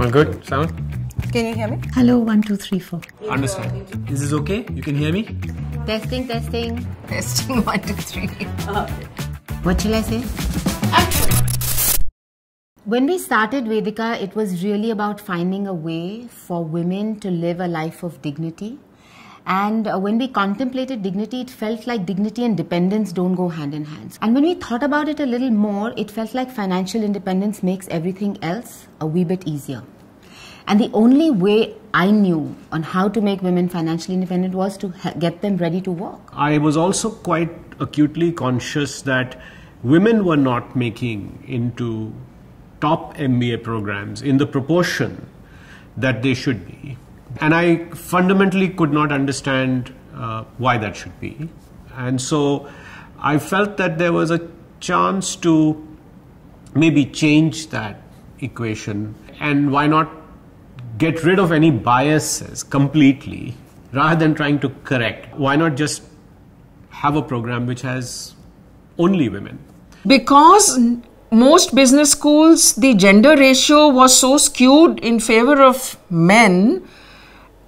All good? Sound? Can you hear me? Hello, 1, 2, 3, 4. Understand. Is this okay? You can hear me? Testing, testing. Testing, 1, 2, 3. What shall I say? When we started Vedica, it was really about finding a way for women to live a life of dignity. And when we contemplated dignity, it felt like dignity and dependence don't go hand in hand. And when we thought about it a little more, it felt like financial independence makes everything else a wee bit easier. And the only way I knew on how to make women financially independent was to get them ready to work. I was also quite acutely conscious that women were not making into top MBA programs in the proportion that they should be. And I fundamentally could not understand why that should be. And so I felt that there was a chance to maybe change that equation, and why not get rid of any biases completely rather than trying to correct. Why not just have a program which has only women? Because most business schools, the gender ratio was so skewed in favor of men.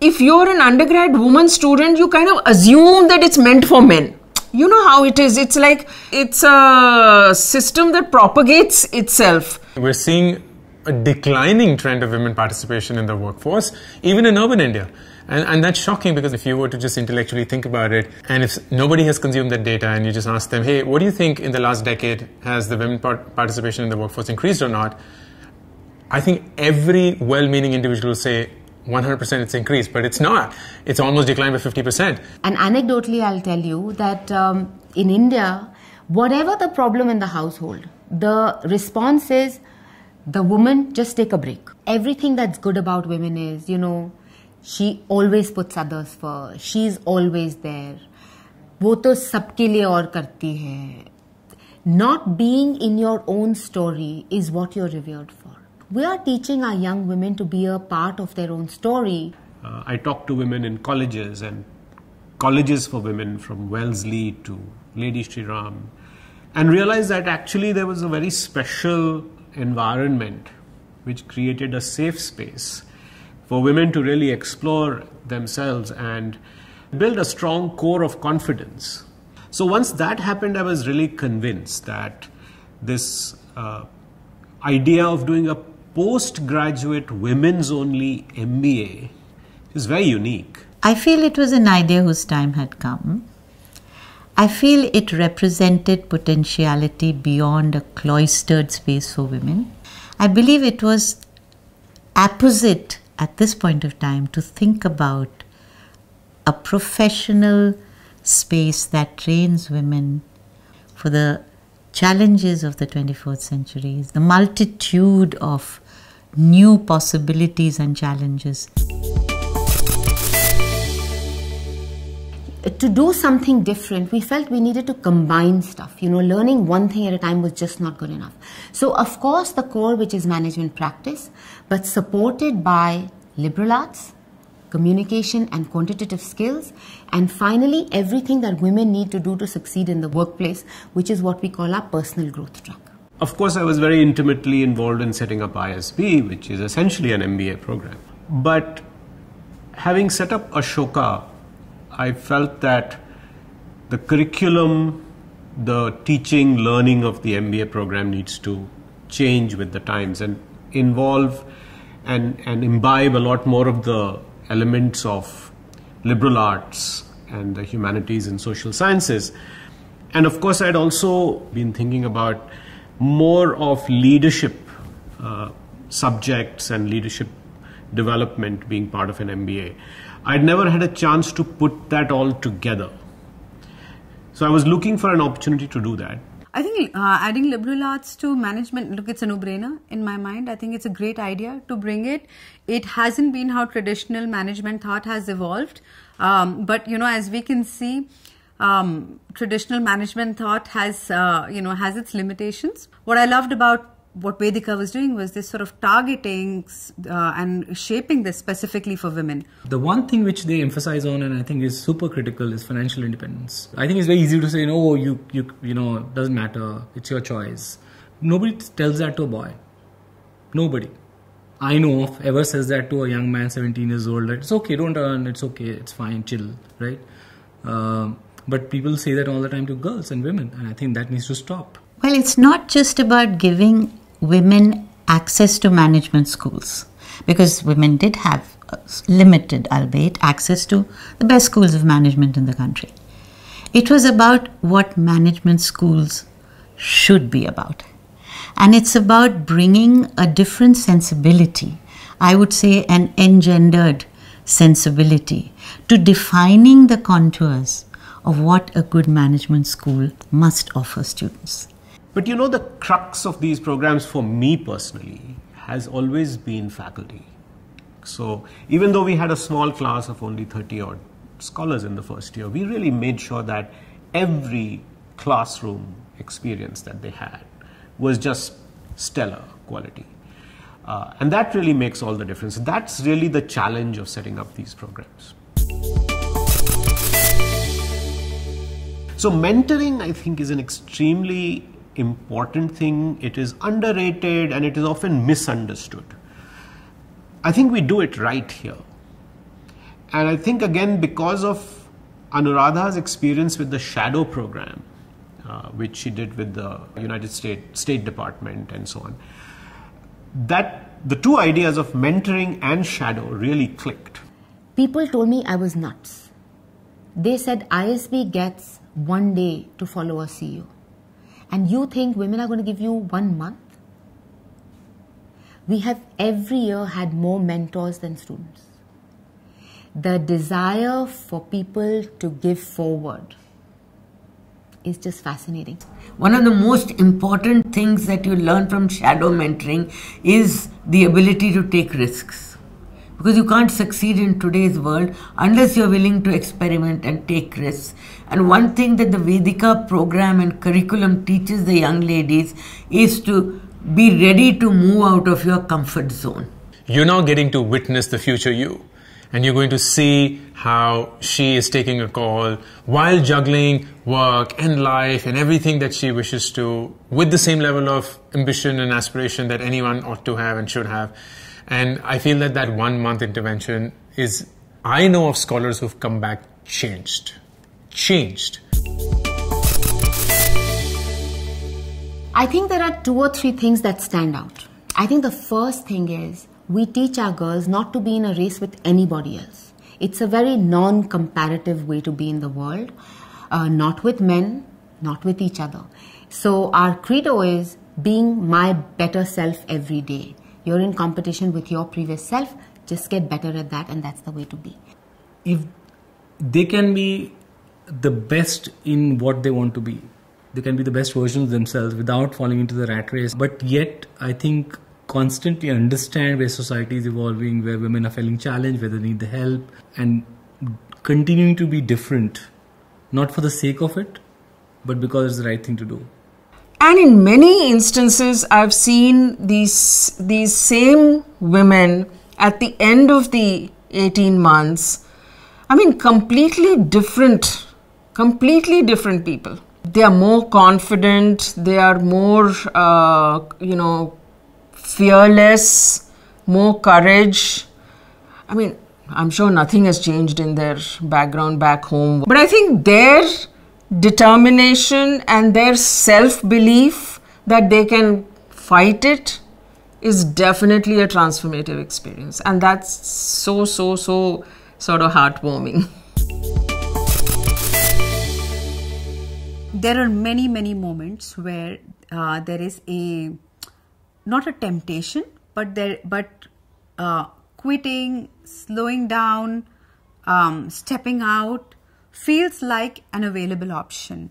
If you're an undergrad woman student, you kind of assume that it's meant for men. You know how it is. It's like, it's a system that propagates itself. We're seeing a declining trend of women participation in the workforce, even in urban India. And that's shocking, because if you were to just intellectually think about it, and if nobody has consumed that data and you just ask them, hey, what do you think in the last decade, has the women participation in the workforce increased or not? I think every well-meaning individual will say 100% it's increased, but it's not. It's almost declined by 50%. And anecdotally, I'll tell you that in India, whatever the problem in the household, the response is, the woman, just take a break. Everything that's good about women is, you know, she always puts others first. She's always there. वो तो सबके लिए और करती है. Not being in your own story is what you're revered for. We are teaching our young women to be a part of their own story. I talk to women in colleges, and colleges for women from Wellesley to Lady Shriram, and realize that actually there was a very special environment which created a safe space for women to really explore themselves and build a strong core of confidence. So once that happened, I was really convinced that this idea of doing a postgraduate women's only MBA is very unique. I feel it was an idea whose time had come. I feel it represented potentiality beyond a cloistered space for women. I believe it was apposite at this point of time to think about a professional space that trains women for the challenges of the 21st century, the multitude of new possibilities and challenges. To do something different, we felt we needed to combine stuff. You know, learning one thing at a time was just not good enough. So, of course, the core, which is management practice, but supported by liberal arts, communication and quantitative skills, and finally, everything that women need to do to succeed in the workplace, which is what we call our personal growth track. Of course, I was very intimately involved in setting up ISB, which is essentially an MBA program. But having set up Ashoka, I felt that the curriculum, the teaching, learning of the MBA program needs to change with the times and involve and imbibe a lot more of the elements of liberal arts and the humanities and social sciences. And of course, I'd also been thinking about more of leadership subjects and leadership development being part of an MBA. I'd never had a chance to put that all together. So I was looking for an opportunity to do that. I think adding liberal arts to management, look, it's a no-brainer in my mind. I think it's a great idea to bring it. It hasn't been how traditional management thought has evolved. But, you know, as we can see, traditional management thought has, you know, has its limitations. What I loved about what Vedica was doing was this sort of targeting and shaping this specifically for women. The one thing which they emphasize on, and I think is super critical, is financial independence. I think it's very easy to say, no, you know, it doesn't matter, it's your choice. Nobody tells that to a boy. Nobody. I know of ever says that to a young man 17 years old, that it's okay, don't earn, it's okay, it's fine, chill, right? But people say that all the time to girls and women, and I think that needs to stop. Well, it's not just about giving women access to management schools, because women did have limited, albeit, access to the best schools of management in the country. It was about what management schools should be about. And it's about bringing a different sensibility, I would say an engendered sensibility, to defining the contours of what a good management school must offer students. But you know, the crux of these programs for me personally has always been faculty. So even though we had a small class of only 30 odd scholars in the first year, we really made sure that every classroom experience that they had was just stellar quality. And that really makes all the difference. That's really the challenge of setting up these programs. So mentoring, I think, is an extremely important thing. It is underrated and it is often misunderstood. I think we do it right here. And I think, again, because of Anuradha's experience with the shadow program, which she did with the United States State Department and so on, that the two ideas of mentoring and shadow really clicked. People told me I was nuts. They said ISB gets one day to follow a CEO. And you think women are going to give you 1 month? We have every year had more mentors than students. The desire for people to give forward is just fascinating. One of the most important things that you learn from shadow mentoring is the ability to take risks. Because you can't succeed in today's world unless you're willing to experiment and take risks. And one thing that the Vedica program and curriculum teaches the young ladies is to be ready to move out of your comfort zone. You're now getting to witness the future you. And you're going to see how she is taking a call while juggling work and life and everything that she wishes to, with the same level of ambition and aspiration that anyone ought to have and should have. And I feel that that 1 month intervention is, I know of scholars who've come back changed. Changed. I think there are 2 or 3 things that stand out. I think the first thing is, we teach our girls not to be in a race with anybody else. It's a very non-comparative way to be in the world, not with men, not with each other. So our credo is being my better self every day. You're in competition with your previous self, just get better at that, and that's the way to be. If they can be the best in what they want to be, they can be the best version of themselves without falling into the rat race. But yet, I think, constantly understand where society is evolving, where women are feeling challenged, where they need the help, and continuing to be different, not for the sake of it, but because it's the right thing to do. And in many instances, I've seen these same women at the end of the 18 months, I mean, completely different people. They are more confident, they are more, you know, fearless, more courage. I mean, I'm sure nothing has changed in their background back home. But I think their determination and their self-belief that they can fight it is definitely a transformative experience. And that's so sort of heartwarming. There are many moments where there is a not a temptation, but quitting, slowing down, stepping out feels like an available option.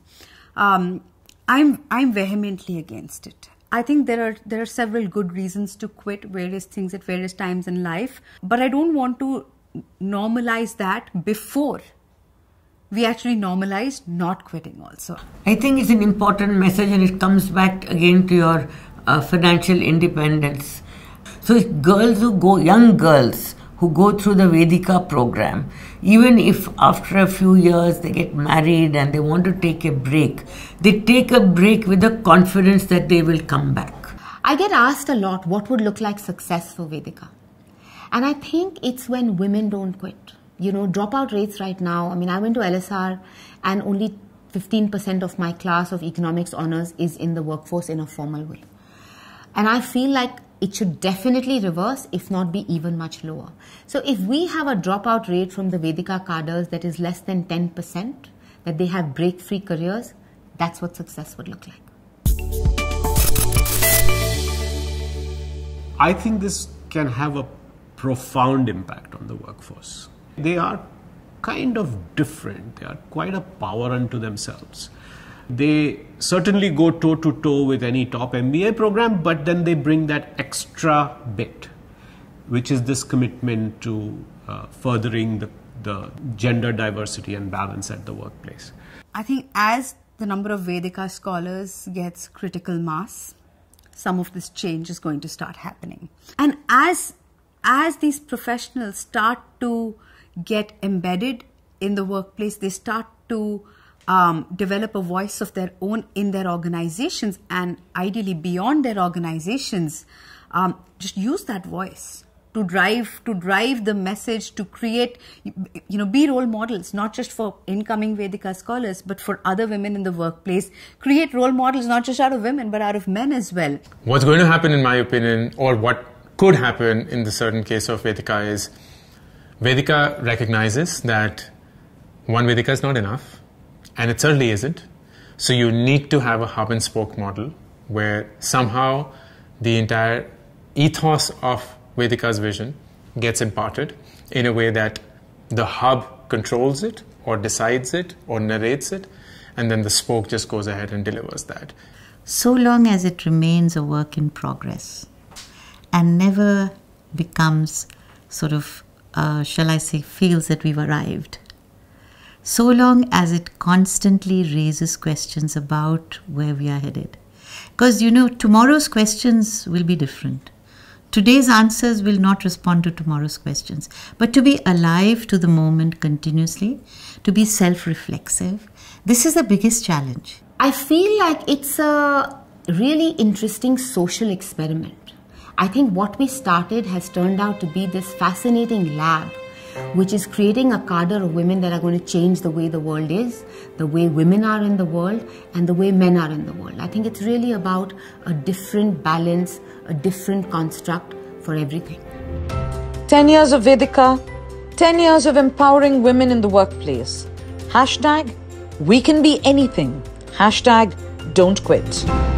I'm vehemently against it. I think there are several good reasons to quit various things at various times in life, but I don't want to normalize that before we actually normalize not quitting also. I think it's an important message, and it comes back again to your financial independence. So it's young girls who go through the Vedica program, even if after a few years they get married and they want to take a break, they take a break with the confidence that they will come back. I get asked a lot, what would look like success for Vedica? And I think it's when women don't quit. You know, dropout rates right now, I mean, I went to LSR and only 15% of my class of economics honors is in the workforce in a formal way. And I feel like it should definitely reverse, if not be even much lower. So if we have a dropout rate from the Vedica cadres that is less than 10%, that they have break-free careers, that's what success would look like. I think this can have a profound impact on the workforce. They are kind of different. They are quite a power unto themselves. They certainly go toe-to-toe with any top MBA program, but then they bring that extra bit, which is this commitment to furthering the gender diversity and balance at the workplace. I think as the number of Vedica scholars gets critical mass, some of this change is going to start happening. And as these professionals start to get embedded in the workplace, they start to develop a voice of their own in their organizations and ideally beyond their organizations, just use that voice to drive the message, to create, you know, be role models, not just for incoming Vedica scholars, but for other women in the workplace. Create role models, not just out of women, but out of men as well. What's going to happen, in my opinion, or what could happen in the certain case of Vedica is, Vedica recognizes that one Vedica is not enough, and it certainly isn't. So you need to have a hub and spoke model where somehow the entire ethos of Vedica's vision gets imparted in a way that the hub controls it or decides it or narrates it, and then the spoke just goes ahead and delivers that. So long as it remains a work in progress and never becomes sort of, shall I say, feels that we've arrived. So long as it constantly raises questions about where we are headed. Because, you know, tomorrow's questions will be different. Today's answers will not respond to tomorrow's questions. But to be alive to the moment continuously, to be self-reflexive, this is the biggest challenge. I feel like it's a really interesting social experiment. I think what we started has turned out to be this fascinating lab, which is creating a cadre of women that are going to change the way the world is, the way women are in the world, and the way men are in the world. I think it's really about a different balance, a different construct for everything. 10 years of Vedica, 10 years of empowering women in the workplace. #WeCanBeAnything. #Don'tQuit.